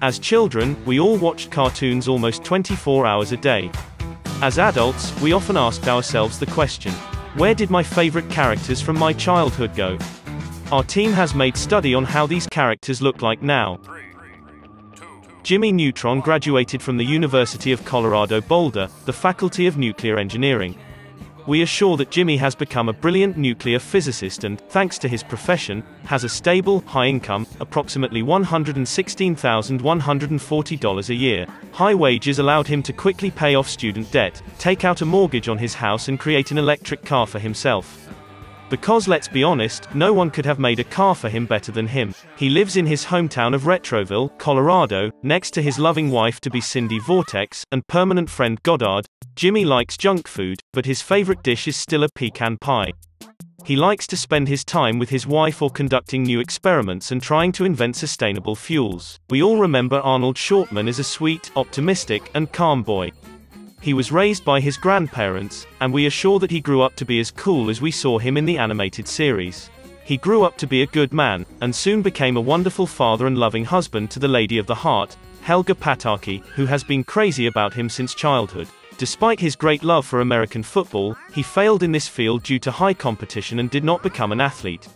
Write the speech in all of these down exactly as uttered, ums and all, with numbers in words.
As children, we all watched cartoons almost twenty-four hours a day. As adults, we often asked ourselves the question, where did my favorite characters from my childhood go? Our team has made study on how these characters look like now. Jimmy Neutron graduated from the University of Colorado Boulder, the Faculty of Nuclear Engineering. We are sure that Jimmy has become a brilliant nuclear physicist and, thanks to his profession, has a stable, high income, approximately one hundred sixteen thousand one hundred forty dollars a year. High wages allowed him to quickly pay off student debt, take out a mortgage on his house and create an electric car for himself. Because let's be honest, no one could have made a car for him better than him. He lives in his hometown of Retroville, Colorado, next to his loving wife-to-be Cindy Vortex, and permanent friend Goddard. Jimmy likes junk food, but his favorite dish is still a pecan pie. He likes to spend his time with his wife or conducting new experiments and trying to invent sustainable fuels. We all remember Arnold Shortman as a sweet, optimistic, and calm boy. He was raised by his grandparents, and we are sure that he grew up to be as cool as we saw him in the animated series. He grew up to be a good man, and soon became a wonderful father and loving husband to the Lady of the Heart, Helga Pataki, who has been crazy about him since childhood. Despite his great love for American football, he failed in this field due to high competition and did not become an athlete.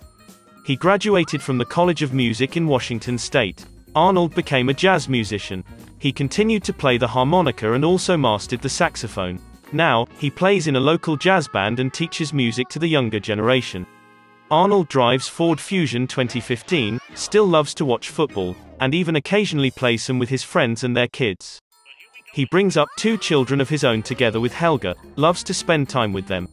He graduated from the College of Music in Washington State. Arnold became a jazz musician. He continued to play the harmonica and also mastered the saxophone. Now, he plays in a local jazz band and teaches music to the younger generation. Arnold drives Ford Fusion twenty fifteen, still loves to watch football, and even occasionally plays some with his friends and their kids. He brings up two children of his own together with Helga, loves to spend time with them.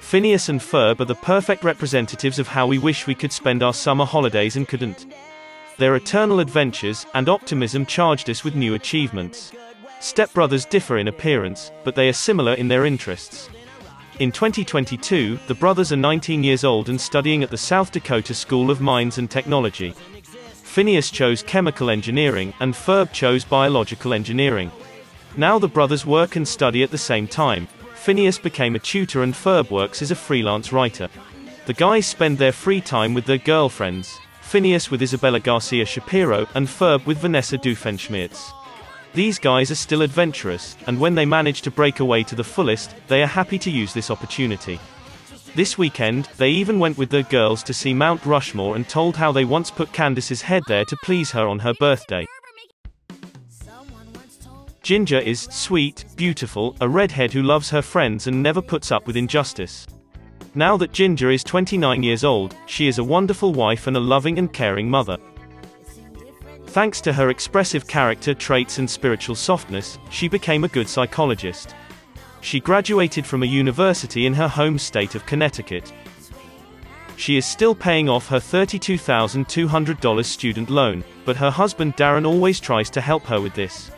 Phineas and Ferb are the perfect representatives of how we wish we could spend our summer holidays and couldn't. Their eternal adventures and optimism charged us with new achievements. Stepbrothers differ in appearance, but they are similar in their interests. In twenty twenty-two, the brothers are nineteen years old and studying at the South Dakota School of Mines and Technology. Phineas chose chemical engineering, and Ferb chose biological engineering. Now the brothers work and study at the same time. Phineas became a tutor and Ferb works as a freelance writer. The guys spend their free time with their girlfriends. Phineas with Isabella Garcia Shapiro, and Ferb with Vanessa Dufenschmitz. These guys are still adventurous, and when they manage to break away to the fullest, they are happy to use this opportunity. This weekend, they even went with their girls to see Mount Rushmore and told how they once put Candace's head there to please her on her birthday. Ginger is sweet, beautiful, a redhead who loves her friends and never puts up with injustice. Now that Ginger is twenty-nine years old, she is a wonderful wife and a loving and caring mother. Thanks to her expressive character traits and spiritual softness, she became a good psychologist. She graduated from a university in her home state of Connecticut. She is still paying off her thirty-two thousand two hundred dollar student loan, but her husband Darren always tries to help her with this.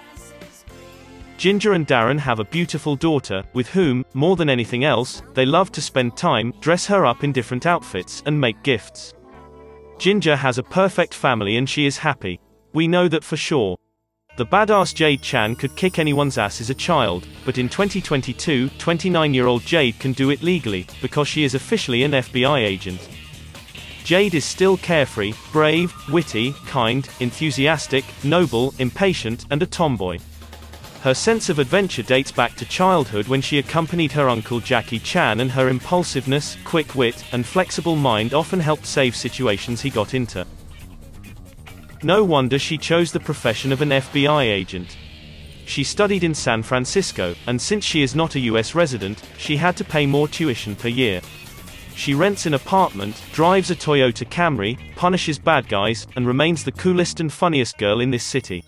Ginger and Darren have a beautiful daughter, with whom, more than anything else, they love to spend time, dress her up in different outfits, and make gifts. Ginger has a perfect family and she is happy. We know that for sure. The badass Jade Chan could kick anyone's ass as a child, but in twenty twenty-two, twenty-nine-year-old Jade can do it legally, because she is officially an F B I agent. Jade is still carefree, brave, witty, kind, enthusiastic, noble, impatient, and a tomboy. Her sense of adventure dates back to childhood when she accompanied her uncle Jackie Chan, and her impulsiveness, quick wit, and flexible mind often helped save situations he got into. No wonder she chose the profession of an F B I agent. She studied in San Francisco, and since she is not a U S resident, she had to pay more tuition per year. She rents an apartment, drives a Toyota Camry, punishes bad guys, and remains the coolest and funniest girl in this city.